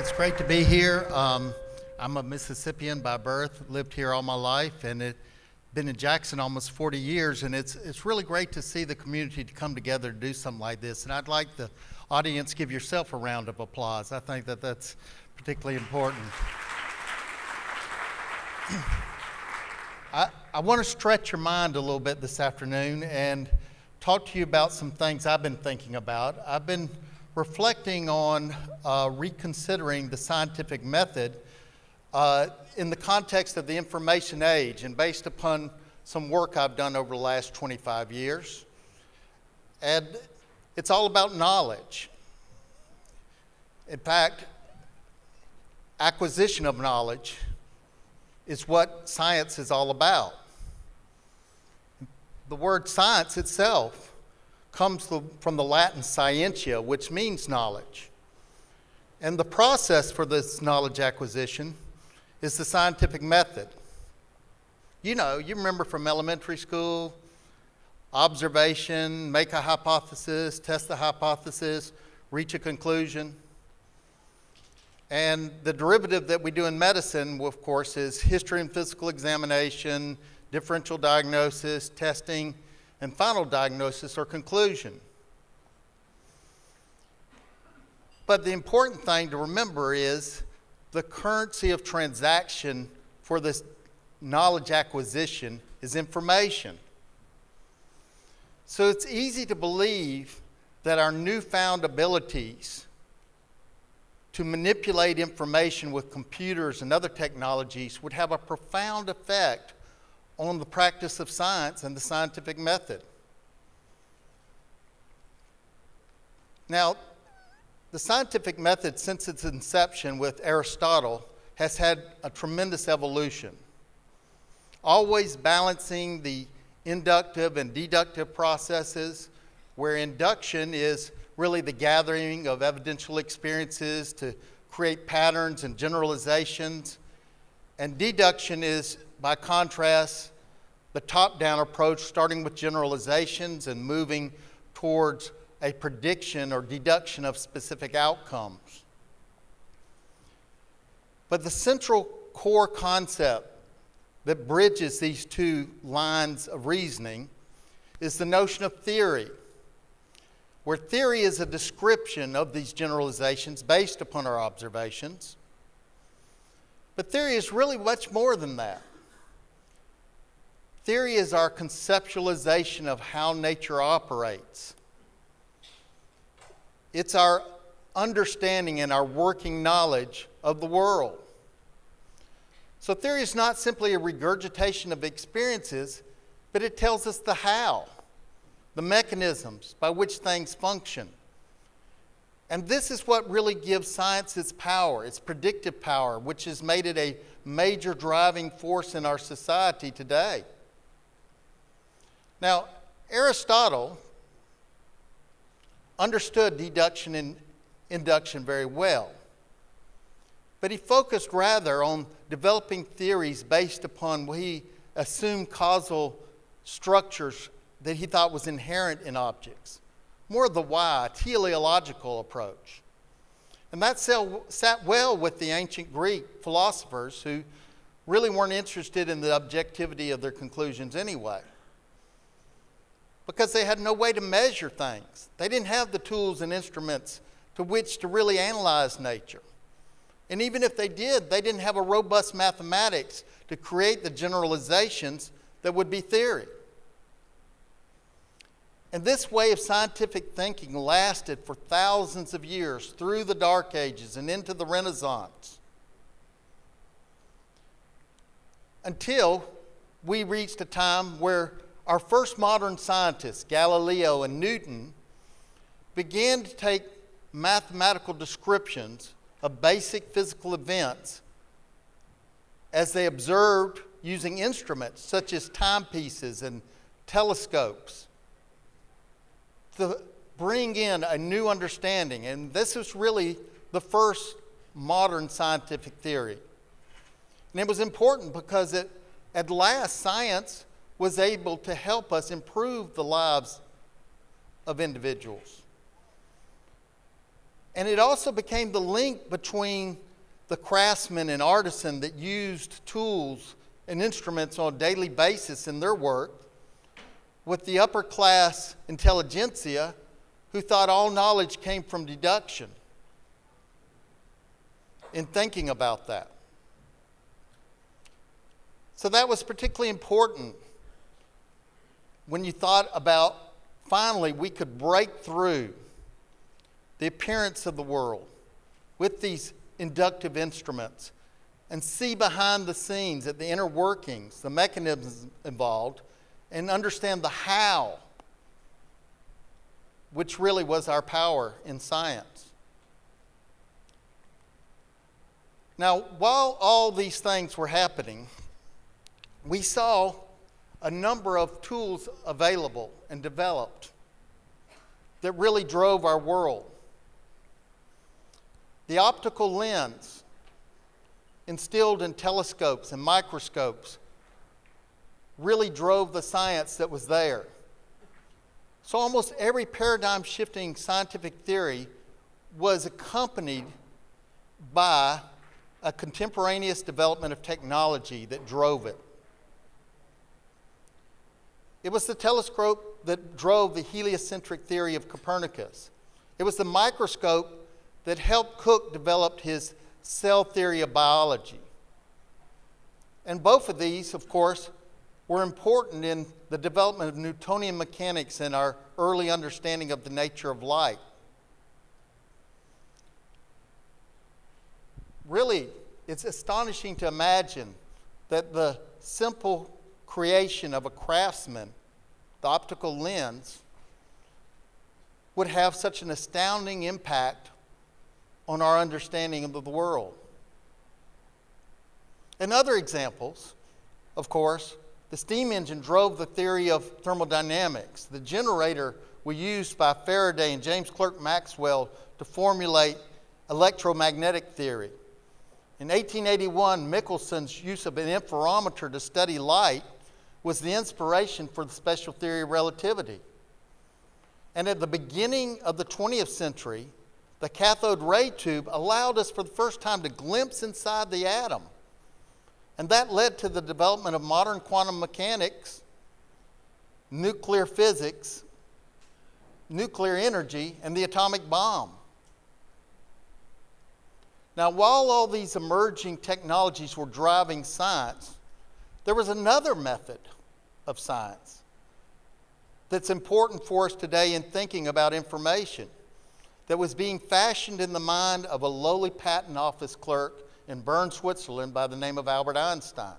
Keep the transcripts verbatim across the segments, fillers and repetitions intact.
it's great to be here. Um, I'm a Mississippian by birth, lived here all my life, and it been in Jackson almost forty years, and it's it's really great to see the community to come together to do something like this. And I'd like the audience give yourself a round of applause. I think that that's particularly important. I, I want to stretch your mind a little bit this afternoon and talk to you about some things I've been thinking about. I've been reflecting on uh, reconsidering the scientific method Uh, in the context of the information age and based upon some work I've done over the last twenty-five years. And it's all about knowledge. In fact, acquisition of knowledge is what science is all about. The word science itself comes from the Latin scientia, which means knowledge. And the process for this knowledge acquisition is the scientific method. You know, you remember from elementary school, observation, make a hypothesis, test the hypothesis, reach a conclusion. And the derivative that we do in medicine, of course, is history and physical examination, differential diagnosis, testing, and final diagnosis or conclusion. But the important thing to remember is the currency of transaction for this knowledge acquisition is information. So it's easy to believe that our newfound abilities to manipulate information with computers and other technologies would have a profound effect on the practice of science and the scientific method. Now, the scientific method, since its inception with Aristotle, has had a tremendous evolution, always balancing the inductive and deductive processes, where induction is really the gathering of evidential experiences to create patterns and generalizations, and deduction is, by contrast, the top-down approach, starting with generalizations and moving towards a prediction or deduction of specific outcomes. But the central core concept that bridges these two lines of reasoning is the notion of theory, where theory is a description of these generalizations based upon our observations. But theory is really much more than that. Theory is our conceptualization of how nature operates. It's our understanding and our working knowledge of the world. So theory is not simply a regurgitation of experiences, but it tells us the how, the mechanisms by which things function. And this is what really gives science its power, its predictive power, which has made it a major driving force in our society today. Now, Aristotle understood deduction and induction very well, but he focused rather on developing theories based upon what he assumed causal structures that he thought was inherent in objects, more of the why, teleological approach. And that sat well with the ancient Greek philosophers, who really weren't interested in the objectivity of their conclusions anyway, because they had no way to measure things. They didn't have the tools and instruments to which to really analyze nature. And even if they did, they didn't have a robust mathematics to create the generalizations that would be theory. And this way of scientific thinking lasted for thousands of years through the Dark Ages and into the Renaissance, until we reached a time where our first modern scientists, Galileo and Newton, began to take mathematical descriptions of basic physical events as they observed using instruments such as timepieces and telescopes to bring in a new understanding. And this was really the first modern scientific theory. And it was important because it, at last, science was able to help us improve the lives of individuals. And it also became the link between the craftsman and artisan that used tools and instruments on a daily basis in their work with the upper class intelligentsia who thought all knowledge came from deduction in thinking about that. So that was particularly important when you thought about, finally, we could break through the appearance of the world with these inductive instruments and see behind the scenes at the inner workings, the mechanisms involved, and understand the how, which really was our power in science. Now, while all these things were happening, we saw a number of tools available and developed that really drove our world. The optical lens, instilled in telescopes and microscopes, really drove the science that was there. So almost every paradigm-shifting scientific theory was accompanied by a contemporaneous development of technology that drove it. It was the telescope that drove the heliocentric theory of Copernicus. It was the microscope that helped Hooke develop his cell theory of biology. And both of these, of course, were important in the development of Newtonian mechanics and our early understanding of the nature of light. Really, it's astonishing to imagine that the simple creation of a craftsman, the optical lens, would have such an astounding impact on our understanding of the world. And other examples, of course, the steam engine drove the theory of thermodynamics. The generator was used by Faraday and James Clerk Maxwell to formulate electromagnetic theory. In eighteen eighty-one, Michelson's use of an interferometer to study light was the inspiration for the special theory of relativity. And at the beginning of the twentieth century, the cathode ray tube allowed us for the first time to glimpse inside the atom. And that led to the development of modern quantum mechanics, nuclear physics, nuclear energy, and the atomic bomb. Now, while all these emerging technologies were driving science, there was another method of science that's important for us today in thinking about information that was being fashioned in the mind of a lowly patent office clerk in Bern, Switzerland by the name of Albert Einstein.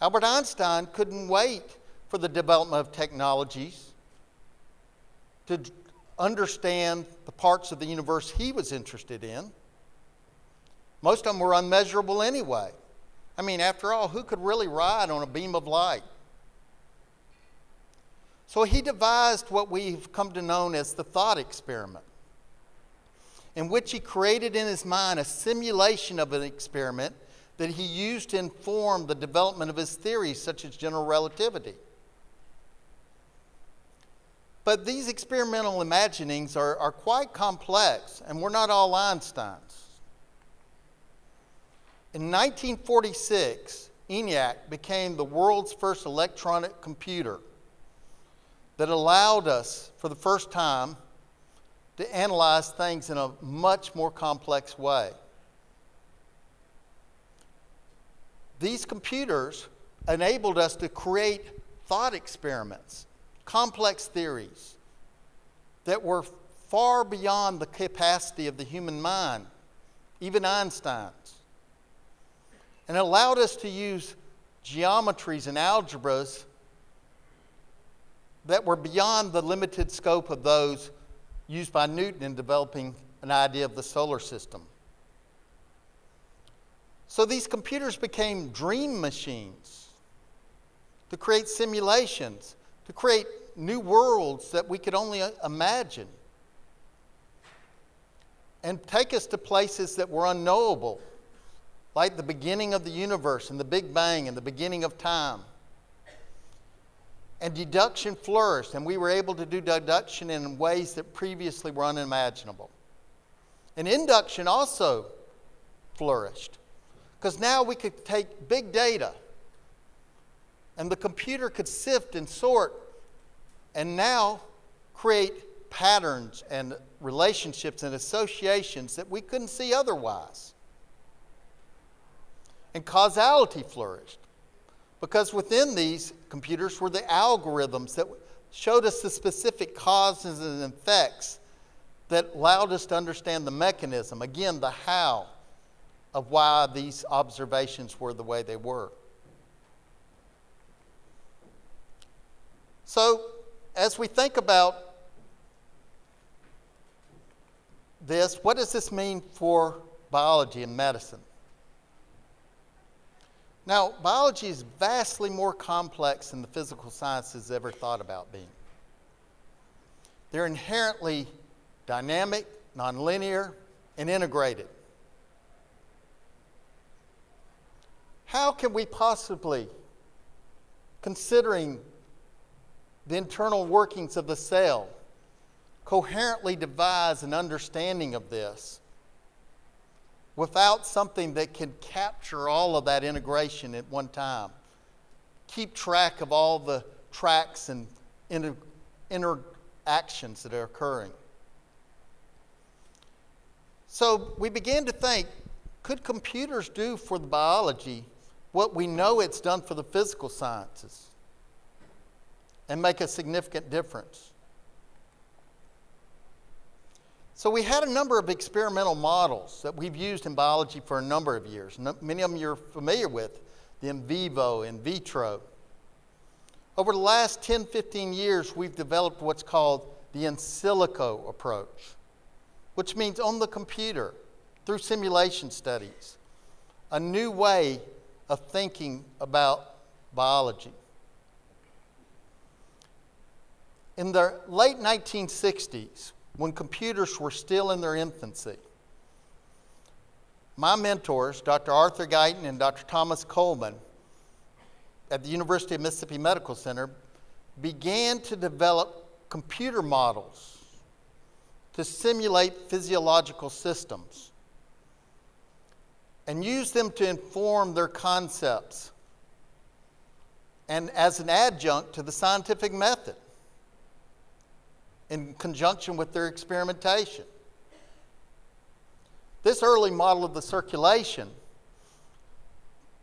Albert Einstein couldn't wait for the development of technologies to understand the parts of the universe he was interested in. Most of them were unmeasurable anyway. I mean, after all, who could really ride on a beam of light? So he devised what we've come to know as the thought experiment, in which he created in his mind a simulation of an experiment that he used to inform the development of his theories, such as general relativity. But these experimental imaginings are, are quite complex, and we're not all Einsteins. In nineteen forty-six, ENIAC became the world's first electronic computer that allowed us, for the first time, to analyze things in a much more complex way. These computers enabled us to create thought experiments, complex theories that were far beyond the capacity of the human mind, even Einstein's. And it allowed us to use geometries and algebras that were beyond the limited scope of those used by Newton in developing an idea of the solar system. So these computers became dream machines to create simulations, to create new worlds that we could only imagine, and take us to places that were unknowable, like the beginning of the universe and the Big Bang and the beginning of time. And deduction flourished, and we were able to do deduction in ways that previously were unimaginable. And induction also flourished, because now we could take big data and the computer could sift and sort and now create patterns and relationships and associations that we couldn't see otherwise. And causality flourished, because within these computers were the algorithms that showed us the specific causes and effects that allowed us to understand the mechanism, again, the how of why these observations were the way they were. So, as we think about this, what does this mean for biology and medicine? Now, biology is vastly more complex than the physical sciences ever thought about being. They're inherently dynamic, nonlinear, and integrated. How can we possibly, considering the internal workings of the cell, coherently devise an understanding of this without something that can capture all of that integration at one time, keep track of all the tracks and inter interactions that are occurring? So we began to think, could computers do for the biology what we know it's done for the physical sciences and make a significant difference? So we had a number of experimental models that we've used in biology for a number of years. Many of them you're familiar with, the in vivo, in vitro. Over the last ten, fifteen years, we've developed what's called the in silico approach, which means on the computer, through simulation studies, a new way of thinking about biology. In the late nineteen sixties, when computers were still in their infancy, my mentors, Doctor Arthur Guyton and Doctor Thomas Coleman at the University of Mississippi Medical Center, began to develop computer models to simulate physiological systems and use them to inform their concepts and as an adjunct to the scientific method, in conjunction with their experimentation. This early model of the circulation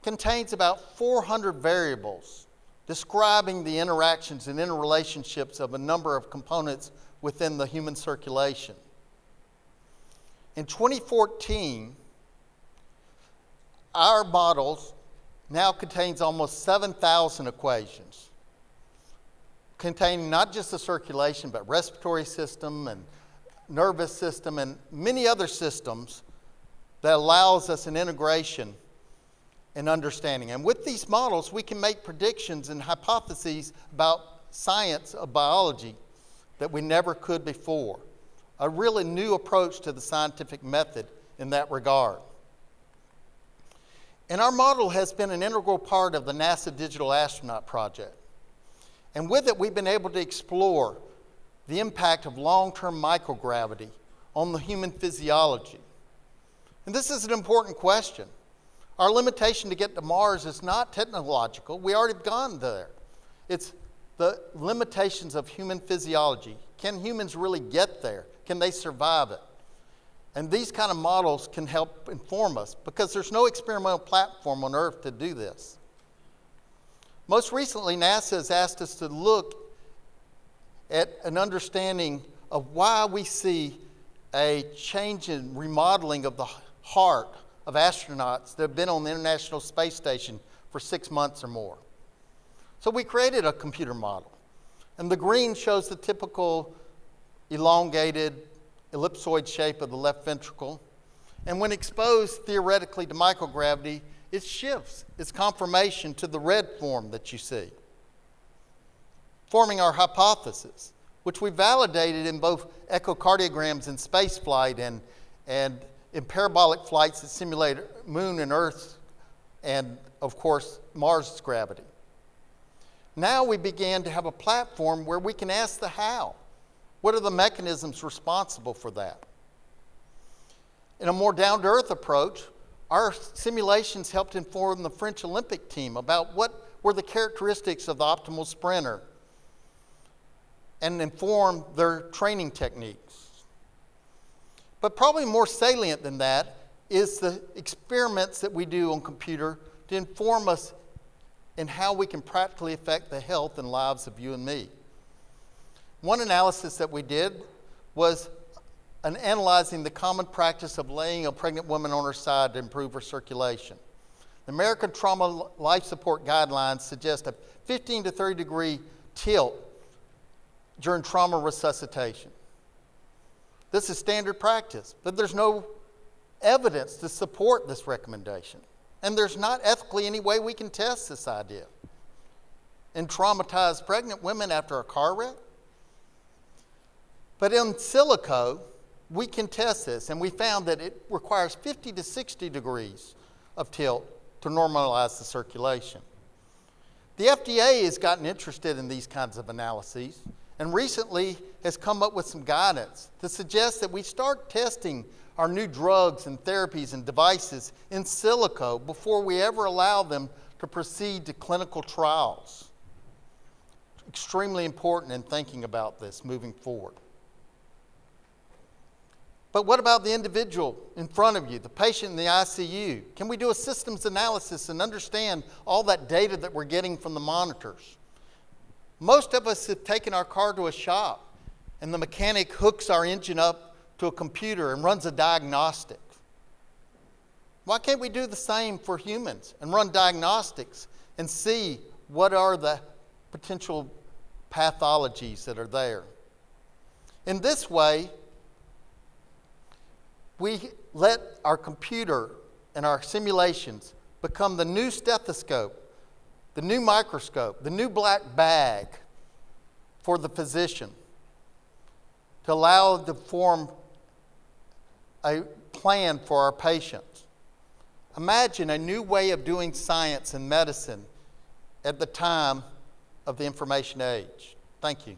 contains about four hundred variables describing the interactions and interrelationships of a number of components within the human circulation. In twenty fourteen, our models now contains almost seven thousand equations, containing not just the circulation, but respiratory system and nervous system and many other systems that allows us an integration and understanding. And with these models, we can make predictions and hypotheses about science of biology that we never could before. A really new approach to the scientific method in that regard. And our model has been an integral part of the NASA Digital Astronaut Project. And with it, we've been able to explore the impact of long-term microgravity on the human physiology. And this is an important question. Our limitation to get to Mars is not technological. We already have gone there. It's the limitations of human physiology. Can humans really get there? Can they survive it? And these kind of models can help inform us, because there's no experimental platform on Earth to do this. Most recently, NASA has asked us to look at an understanding of why we see a change in remodeling of the heart of astronauts that have been on the International Space Station for six months or more. So we created a computer model. And the green shows the typical elongated ellipsoid shape of the left ventricle. And when exposed theoretically to microgravity, it shifts its conformation to the red form that you see, forming our hypothesis, which we validated in both echocardiograms in space flight and, and in parabolic flights that simulate moon and Earth's and, of course, Mars's gravity. Now we began to have a platform where we can ask the how. What are the mechanisms responsible for that? In a more down-to-earth approach, our simulations helped inform the French Olympic team about what were the characteristics of the optimal sprinter and inform their training techniques. But probably more salient than that is the experiments that we do on computer to inform us in how we can practically affect the health and lives of you and me. One analysis that we did was an analyzing the common practice of laying a pregnant woman on her side to improve her circulation. The American Trauma Life Support Guidelines suggest a fifteen to thirty degree tilt during trauma resuscitation. This is standard practice, but there's no evidence to support this recommendation. And there's not ethically any way we can test this idea. And traumatize pregnant women after a car wreck? But in silico, we can test this, and we found that it requires fifty to sixty degrees of tilt to normalize the circulation. The F D A has gotten interested in these kinds of analyses and recently has come up with some guidance to suggest that we start testing our new drugs and therapies and devices in silico before we ever allow them to proceed to clinical trials. Extremely important in thinking about this moving forward. But what about the individual in front of you, the patient in the I C U? Can we do a systems analysis and understand all that data that we're getting from the monitors? Most of us have taken our car to a shop and the mechanic hooks our engine up to a computer and runs a diagnostic. Why can't we do the same for humans and run diagnostics and see what are the potential pathologies that are there? In this way, we let our computer and our simulations become the new stethoscope, the new microscope, the new black bag for the physician to allow to form a plan for our patients. Imagine a new way of doing science and medicine at the time of the information age. Thank you.